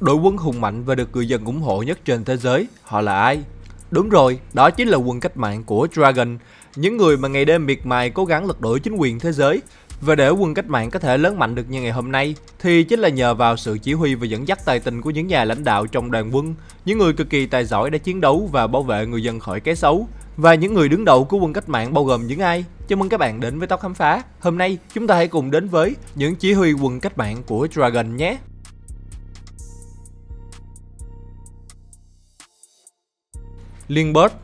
Đội quân hùng mạnh và được người dân ủng hộ nhất trên thế giới, họ là ai? Đúng rồi, đó chính là quân cách mạng của Dragon, những người mà ngày đêm miệt mài cố gắng lật đổ chính quyền thế giới. Và để quân cách mạng có thể lớn mạnh được như ngày hôm nay thì chính là nhờ vào sự chỉ huy và dẫn dắt tài tình của những nhà lãnh đạo trong đoàn quân, những người cực kỳ tài giỏi đã chiến đấu và bảo vệ người dân khỏi cái xấu. Và những người đứng đầu của quân cách mạng bao gồm những ai? Chào mừng các bạn đến với Top Khám Phá. Hôm nay chúng ta hãy cùng đến với những chỉ huy quân cách mạng của Dragon nhé. Lindbergh.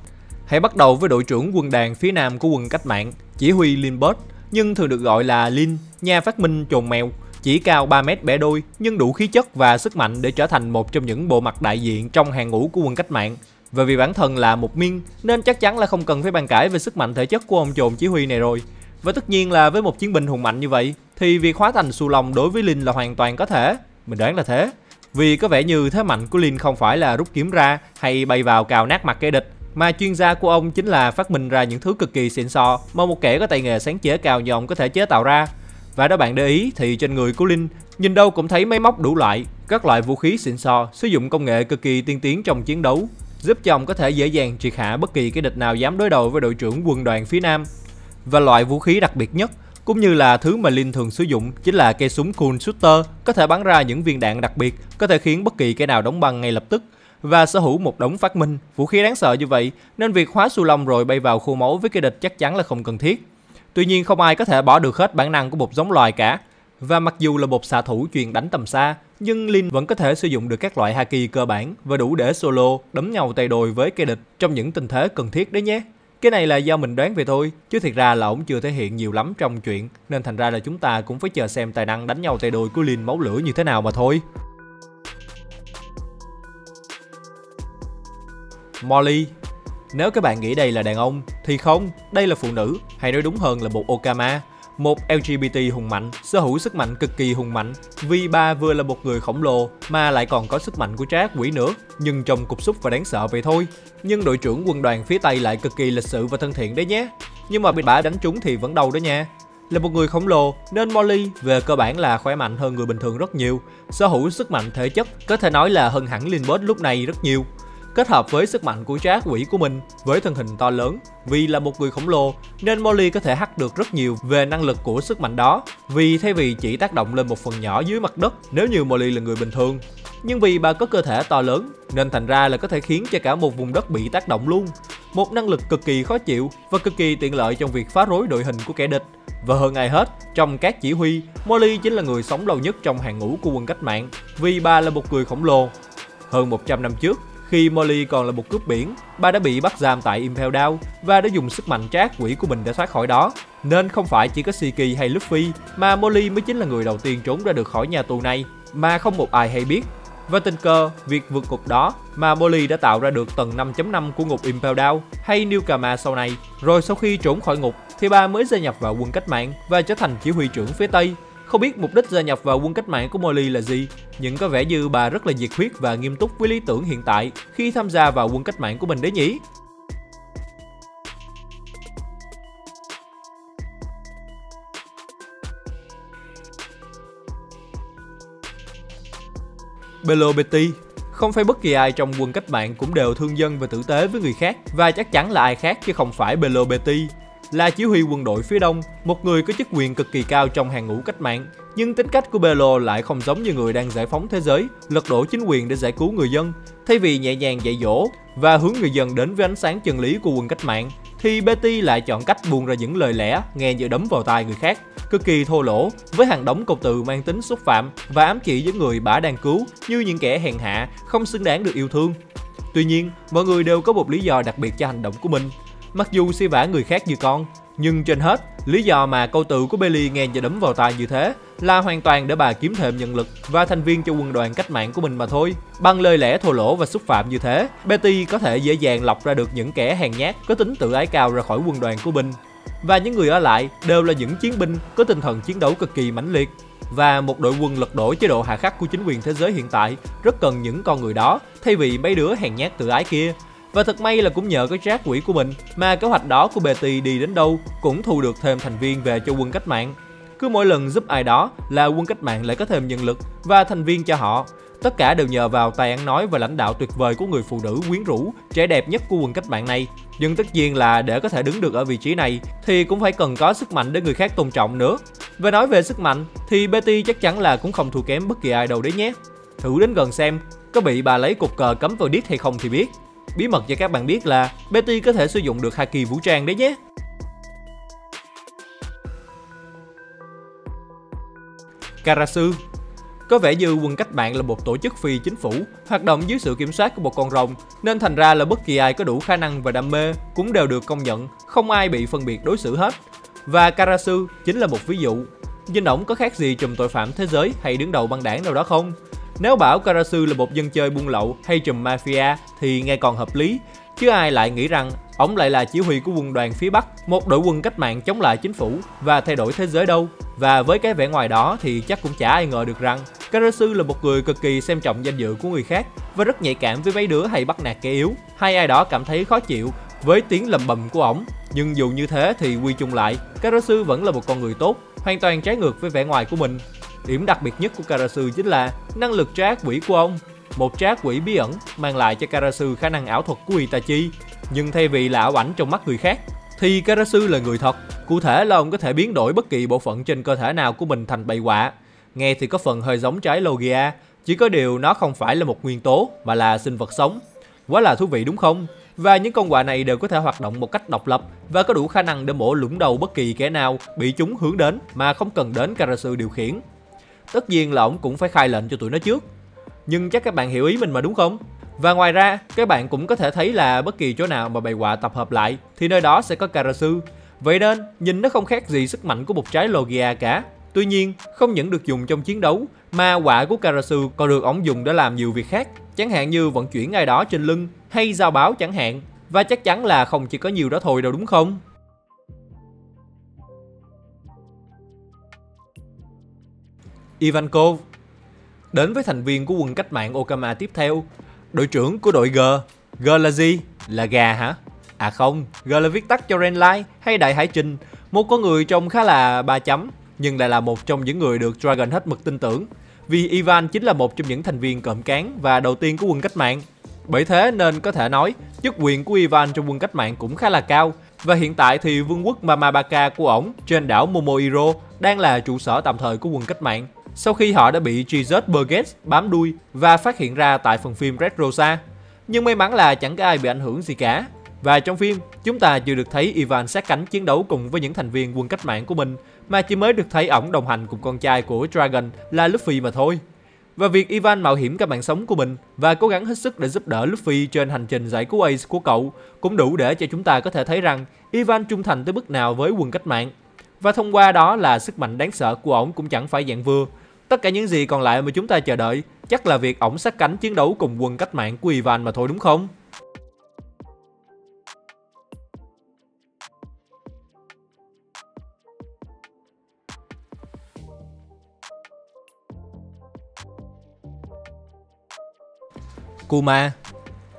Hãy bắt đầu với đội trưởng quân đàn phía nam của quân cách mạng, chỉ huy Lindbergh, nhưng thường được gọi là Lin, nhà phát minh chồn mèo, chỉ cao 3 mét bẻ đôi nhưng đủ khí chất và sức mạnh để trở thành một trong những bộ mặt đại diện trong hàng ngũ của quân cách mạng. Và vì bản thân là một miên nên chắc chắn là không cần phải bàn cãi về sức mạnh thể chất của ông chồn chỉ huy này rồi. Và tất nhiên là với một chiến binh hùng mạnh như vậy thì việc hóa thành xù lòng đối với Lin là hoàn toàn có thể, mình đoán là thế. Vì có vẻ như thế mạnh của Lin không phải là rút kiếm ra hay bay vào cào nát mặt kẻ địch, mà chuyên gia của ông chính là phát minh ra những thứ cực kỳ xịn sò mà một kẻ có tay nghề sáng chế cao như ông có thể chế tạo ra. Và đó, bạn để ý thì trên người của Lin nhìn đâu cũng thấy máy móc đủ loại, các loại vũ khí xịn sò, sử dụng công nghệ cực kỳ tiên tiến trong chiến đấu, giúp cho ông có thể dễ dàng triệt hạ bất kỳ cái địch nào dám đối đầu với đội trưởng quân đoàn phía nam. Và loại vũ khí đặc biệt nhất cũng như là thứ mà Lin thường sử dụng chính là cây súng Cool Shooter, có thể bắn ra những viên đạn đặc biệt, có thể khiến bất kỳ cái nào đóng băng ngay lập tức. Và sở hữu một đống phát minh, vũ khí đáng sợ như vậy nên việc hóa su lông rồi bay vào khu máu với kẻ địch chắc chắn là không cần thiết. Tuy nhiên không ai có thể bỏ được hết bản năng của một giống loài cả. Và mặc dù là một xạ thủ chuyên đánh tầm xa, nhưng Lin vẫn có thể sử dụng được các loại haki cơ bản và đủ để solo đấm nhau tay đôi với kẻ địch trong những tình thế cần thiết đấy nhé. Cái này là do mình đoán về thôi, chứ thiệt ra là ổng chưa thể hiện nhiều lắm trong chuyện, nên thành ra là chúng ta cũng phải chờ xem tài năng đánh nhau tay đôi của Lin máu lửa như thế nào mà thôi. Molly. Nếu các bạn nghĩ đây là đàn ông thì không, đây là phụ nữ, hay nói đúng hơn là một Okama, một LGBT hùng mạnh, sở hữu sức mạnh cực kỳ hùng mạnh vì bà vừa là một người khổng lồ mà lại còn có sức mạnh của trác quỷ nữa, nhưng trông cục xúc và đáng sợ vậy thôi. Nhưng đội trưởng quân đoàn phía Tây lại cực kỳ lịch sự và thân thiện đấy nhé, nhưng mà bị bả đánh trúng thì vẫn đau đó nha. Là một người khổng lồ nên Molly về cơ bản là khỏe mạnh hơn người bình thường rất nhiều, sở hữu sức mạnh thể chất có thể nói là hơn hẳn Lindbergh lúc này rất nhiều. Kết hợp với sức mạnh của trác quỷ của mình, với thân hình to lớn, vì là một người khổng lồ nên Molly có thể hack được rất nhiều về năng lực của sức mạnh đó. Vì thay vì chỉ tác động lên một phần nhỏ dưới mặt đất nếu như Molly là người bình thường, nhưng vì bà có cơ thể to lớn nên thành ra là có thể khiến cho cả một vùng đất bị tác động luôn. Một năng lực cực kỳ khó chịu và cực kỳ tiện lợi trong việc phá rối đội hình của kẻ địch. Và hơn ai hết, trong các chỉ huy, Molly chính là người sống lâu nhất trong hàng ngũ của quân cách mạng vì bà là một người khổng lồ. Hơn 100 năm trước, khi Molly còn là một cướp biển, bà đã bị bắt giam tại Impel Down và đã dùng sức mạnh trác quỷ của mình để thoát khỏi đó. Nên không phải chỉ có Siki hay Luffy mà Molly mới chính là người đầu tiên trốn ra được khỏi nhà tù này mà không một ai hay biết. Và tình cờ, việc vượt ngục đó mà Molly đã tạo ra được tầng 5.5 của ngục Impel Down hay New Kama sau này. Rồi sau khi trốn khỏi ngục thì bà mới gia nhập vào quân cách mạng và trở thành chỉ huy trưởng phía Tây. Không biết mục đích gia nhập vào quân cách mạng của Molly là gì, nhưng có vẻ như bà rất là nhiệt huyết và nghiêm túc với lý tưởng hiện tại khi tham gia vào quân cách mạng của mình đấy nhỉ. Belo Petty. Không phải bất kỳ ai trong quân cách mạng cũng đều thương dân và tử tế với người khác, và chắc chắn là ai khác chứ không phải Belo Petty. Là chỉ huy quân đội phía Đông, một người có chức quyền cực kỳ cao trong hàng ngũ cách mạng, nhưng tính cách của Belo lại không giống như người đang giải phóng thế giới, lật đổ chính quyền để giải cứu người dân. Thay vì nhẹ nhàng dạy dỗ và hướng người dân đến với ánh sáng chân lý của quân cách mạng, thì Petty lại chọn cách buông ra những lời lẽ nghe như đấm vào tai người khác, cực kỳ thô lỗ, với hàng đống câu từ mang tính xúc phạm và ám chỉ những người bả đang cứu như những kẻ hèn hạ, không xứng đáng được yêu thương. Tuy nhiên, mọi người đều có một lý do đặc biệt cho hành động của mình. Mặc dù si vả người khác như con, nhưng trên hết, lý do mà câu từ của Belly nghe như đấm vào tai như thế là hoàn toàn để bà kiếm thêm nhân lực và thành viên cho quân đoàn cách mạng của mình mà thôi. Bằng lời lẽ thô lỗ và xúc phạm như thế, Petty có thể dễ dàng lọc ra được những kẻ hèn nhát có tính tự ái cao ra khỏi quân đoàn của mình. Và những người ở lại đều là những chiến binh có tinh thần chiến đấu cực kỳ mãnh liệt. Và một đội quân lật đổ chế độ hạ khắc của chính quyền thế giới hiện tại rất cần những con người đó thay vì mấy đứa hèn nhát tự ái kia. Và thật may là cũng nhờ cái trác quỷ của mình mà kế hoạch đó của Petty đi đến đâu cũng thu được thêm thành viên về cho quân cách mạng. Cứ mỗi lần giúp ai đó là quân cách mạng lại có thêm nhân lực và thành viên cho họ. Tất cả đều nhờ vào tài ăn nói và lãnh đạo tuyệt vời của người phụ nữ quyến rũ, trẻ đẹp nhất của quần cách mạng này. Nhưng tất nhiên là để có thể đứng được ở vị trí này thì cũng phải cần có sức mạnh để người khác tôn trọng nữa. Và nói về sức mạnh thì Betty chắc chắn là cũng không thua kém bất kỳ ai đâu đấy nhé. Thử đến gần xem có bị bà lấy cục cờ cấm vào điếc hay không thì biết. Bí mật cho các bạn biết là Betty có thể sử dụng được haki vũ trang đấy nhé. Karasu. Có vẻ như quân cách mạng là một tổ chức phi chính phủ hoạt động dưới sự kiểm soát của một con rồng, nên thành ra là bất kỳ ai có đủ khả năng và đam mê cũng đều được công nhận, không ai bị phân biệt đối xử hết. Và Karasu chính là một ví dụ. Nhìn ổng có khác gì trùm tội phạm thế giới hay đứng đầu băng đảng nào đó không? Nếu bảo Karasu là một dân chơi buôn lậu hay trùm mafia thì nghe còn hợp lý, chứ ai lại nghĩ rằng ổng lại là chỉ huy của quân đoàn phía Bắc, một đội quân cách mạng chống lại chính phủ và thay đổi thế giới đâu. Và với cái vẻ ngoài đó thì chắc cũng chả ai ngờ được rằng Karasu là một người cực kỳ xem trọng danh dự của người khác và rất nhạy cảm với mấy đứa hay bắt nạt kẻ yếu hay ai đó cảm thấy khó chịu với tiếng lầm bầm của ổng. Nhưng dù như thế thì quy chung lại, Karasu vẫn là một con người tốt, hoàn toàn trái ngược với vẻ ngoài của mình. Điểm đặc biệt nhất của Karasu chính là năng lực trá quỷ của ông. Một trá quỷ bí ẩn mang lại cho Karasu khả năng ảo thuật của Itachi, nhưng thay vì là ảo ảnh trong mắt người khác thì Karasu là người thật. Cụ thể là ông có thể biến đổi bất kỳ bộ phận trên cơ thể nào của mình thành bậy quạ. Nghe thì có phần hơi giống trái Logia, chỉ có điều nó không phải là một nguyên tố mà là sinh vật sống. Quá là thú vị đúng không? Và những con quạ này đều có thể hoạt động một cách độc lập và có đủ khả năng để mổ lũng đầu bất kỳ kẻ nào bị chúng hướng đến mà không cần đến Karasu điều khiển. Tất nhiên là ổng cũng phải khai lệnh cho tụi nó trước, nhưng chắc các bạn hiểu ý mình mà đúng không? Và ngoài ra, các bạn cũng có thể thấy là bất kỳ chỗ nào mà bầy quạ tập hợp lại thì nơi đó sẽ có Karasu. Vậy nên, nhìn nó không khác gì sức mạnh của một trái Logia cả. Tuy nhiên, không những được dùng trong chiến đấu, mà quạ của Karasu còn được ổng dùng để làm nhiều việc khác, chẳng hạn như vận chuyển ai đó trên lưng hay giao báo chẳng hạn. Và chắc chắn là không chỉ có nhiều đó thôi đâu đúng không? Ivankov. Đến với thành viên của quân cách mạng Okama tiếp theo, đội trưởng của đội G. G là gì? Là gà hả? À không, G là viết tắt cho Renlai hay Đại Hải Trình. Một con người trông khá là ba chấm, nhưng lại là một trong những người được Dragon hết mực tin tưởng, vì Ivan chính là một trong những thành viên cộm cán và đầu tiên của quân cách mạng. Bởi thế nên có thể nói chức quyền của Ivan trong quân cách mạng cũng khá là cao. Và hiện tại thì vương quốc Mamabaka của ổng trên đảo Momoiro đang là trụ sở tạm thời của quân cách mạng, sau khi họ đã bị Jesus Burgess bám đuôi và phát hiện ra tại phần phim Red Rosa. Nhưng may mắn là chẳng có ai bị ảnh hưởng gì cả. Và trong phim, chúng ta chưa được thấy Ivan sát cánh chiến đấu cùng với những thành viên quân cách mạng của mình, mà chỉ mới được thấy ổng đồng hành cùng con trai của Dragon là Luffy mà thôi. Và việc Ivan mạo hiểm cả mạng sống của mình và cố gắng hết sức để giúp đỡ Luffy trên hành trình giải cứu Ace của cậu cũng đủ để cho chúng ta có thể thấy rằng Ivan trung thành tới mức nào với quân cách mạng. Và thông qua đó là sức mạnh đáng sợ của ổng cũng chẳng phải dạng vừa. Tất cả những gì còn lại mà chúng ta chờ đợi chắc là việc ổng sát cánh chiến đấu cùng quân cách mạng của Ivan mà thôi đúng không? Kuma.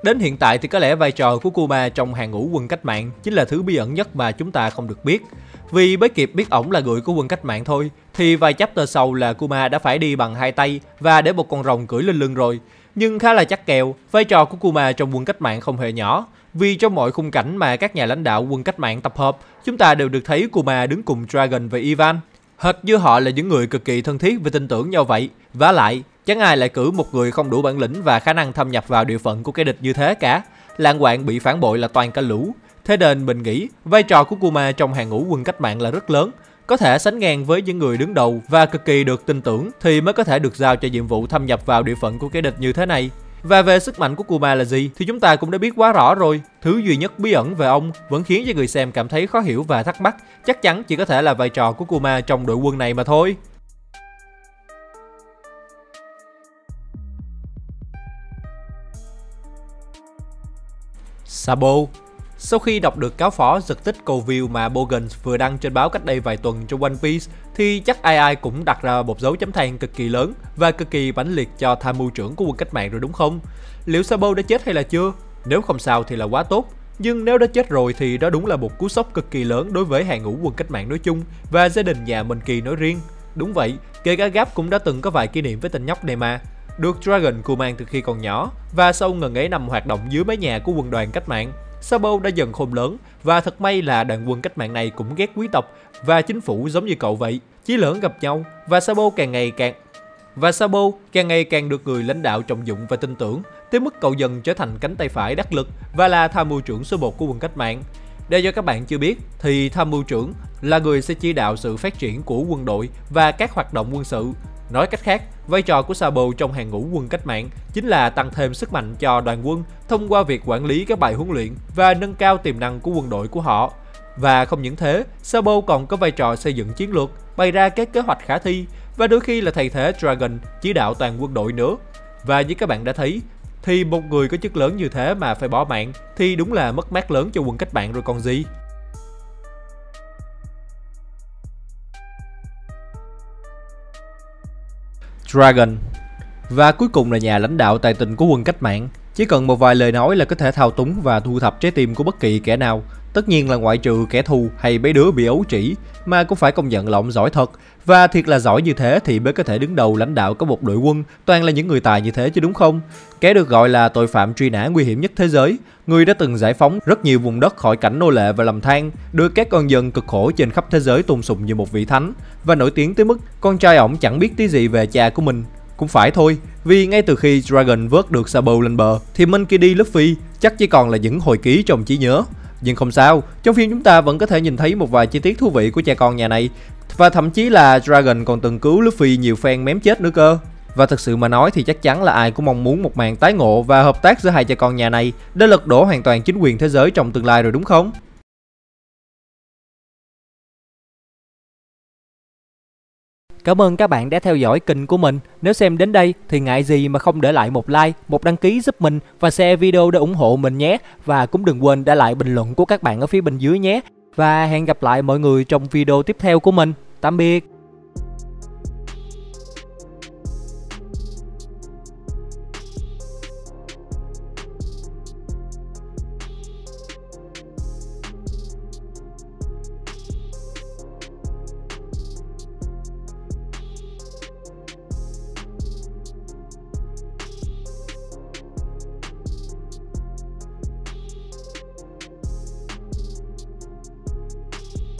Đến hiện tại thì có lẽ vai trò của Kuma trong hàng ngũ quân cách mạng chính là thứ bí ẩn nhất mà chúng ta không được biết. Vì mới kịp biết ổng là người của quân cách mạng thôi, thì vài chapter sau là Kuma đã phải đi bằng hai tay và để một con rồng cưỡi lên lưng rồi. Nhưng khá là chắc kèo, vai trò của Kuma trong quân cách mạng không hề nhỏ. Vì trong mọi khung cảnh mà các nhà lãnh đạo quân cách mạng tập hợp, chúng ta đều được thấy Kuma đứng cùng Dragon và Ivan. Hệt như họ là những người cực kỳ thân thiết và tin tưởng nhau vậy. Vả lại, chẳng ai lại cử một người không đủ bản lĩnh và khả năng thâm nhập vào địa phận của kẻ địch như thế cả. Lạng quạng bị phản bội là toàn cả lũ. Thế nên mình nghĩ vai trò của Kuma trong hàng ngũ quân cách mạng là rất lớn, có thể sánh ngang với những người đứng đầu và cực kỳ được tin tưởng thì mới có thể được giao cho nhiệm vụ thâm nhập vào địa phận của kẻ địch như thế này. Và về sức mạnh của Kuma là gì thì chúng ta cũng đã biết quá rõ rồi. Thứ duy nhất bí ẩn về ông vẫn khiến cho người xem cảm thấy khó hiểu và thắc mắc chắc chắn chỉ có thể là vai trò của Kuma trong đội quân này mà thôi. Sabo. Sau khi đọc được cáo phỏ giật tích cầu view mà Bogan vừa đăng trên báo cách đây vài tuần cho One Piece thì chắc ai ai cũng đặt ra một dấu chấm than cực kỳ lớn và cực kỳ mãnh liệt cho tham mưu trưởng của quân cách mạng rồi đúng không? Liệu Sabo đã chết hay là chưa? Nếu không sao thì là quá tốt, nhưng nếu đã chết rồi thì đó đúng là một cú sốc cực kỳ lớn đối với hàng ngũ quân cách mạng nói chung và gia đình nhà Monkey nói riêng. Đúng vậy, kể cả Garp cũng đã từng có vài kỷ niệm với tình nhóc này mà. Được Dragon cưu mang từ khi còn nhỏ và sau ngần ấy nằm hoạt động dưới mái nhà của quân đoàn cách mạng, Sabo đã dần khôn lớn và thật may là đoàn quân cách mạng này cũng ghét quý tộc và chính phủ giống như cậu vậy. Chí lỡn gặp nhau và Sabo càng ngày càng được người lãnh đạo trọng dụng và tin tưởng, tới mức cậu dần trở thành cánh tay phải đắc lực và là tham mưu trưởng số 1 của quân cách mạng. Để cho các bạn chưa biết thì tham mưu trưởng là người sẽ chỉ đạo sự phát triển của quân đội và các hoạt động quân sự. Nói cách khác, vai trò của Sabo trong hàng ngũ quân cách mạng chính là tăng thêm sức mạnh cho đoàn quân thông qua việc quản lý các bài huấn luyện và nâng cao tiềm năng của quân đội của họ. Và không những thế, Sabo còn có vai trò xây dựng chiến lược, bày ra các kế hoạch khả thi và đôi khi là thay thế Dragon chỉ đạo toàn quân đội nữa. Và như các bạn đã thấy, thì một người có chức lớn như thế mà phải bỏ mạng thì đúng là mất mát lớn cho quân cách mạng rồi còn gì. Dragon. Và cuối cùng là nhà lãnh đạo tài tình của quân cách mạng. Chỉ cần một vài lời nói là có thể thao túng và thu thập trái tim của bất kỳ kẻ nào. Tất nhiên là ngoại trừ kẻ thù hay mấy đứa bị ấu trĩ, mà cũng phải công nhận là ông giỏi thật. Và thiệt là giỏi như thế thì mới có thể đứng đầu lãnh đạo có một đội quân toàn là những người tài như thế chứ đúng không? Kẻ được gọi là tội phạm truy nã nguy hiểm nhất thế giới, người đã từng giải phóng rất nhiều vùng đất khỏi cảnh nô lệ và làm than, được các con dân cực khổ trên khắp thế giới tôn sùng như một vị thánh, và nổi tiếng tới mức con trai ổng chẳng biết tí gì về cha của mình. Cũng phải thôi, vì ngay từ khi Dragon vớt được Sabo lên bờ thì Monkey D Luffy chắc chỉ còn là những hồi ký trong trí nhớ. Nhưng không sao, trong phim chúng ta vẫn có thể nhìn thấy một vài chi tiết thú vị của cha con nhà này. Và thậm chí là Dragon còn từng cứu Luffy nhiều phen mém chết nữa cơ. Và thật sự mà nói thì chắc chắn là ai cũng mong muốn một màn tái ngộ và hợp tác giữa hai cha con nhà này để lật đổ hoàn toàn chính quyền thế giới trong tương lai rồi đúng không? Cảm ơn các bạn đã theo dõi kênh của mình. Nếu xem đến đây thì ngại gì mà không để lại một like, một đăng ký giúp mình và share video để ủng hộ mình nhé. Và cũng đừng quên để lại bình luận của các bạn ở phía bên dưới nhé. Và hẹn gặp lại mọi người trong video tiếp theo của mình. Tạm biệt.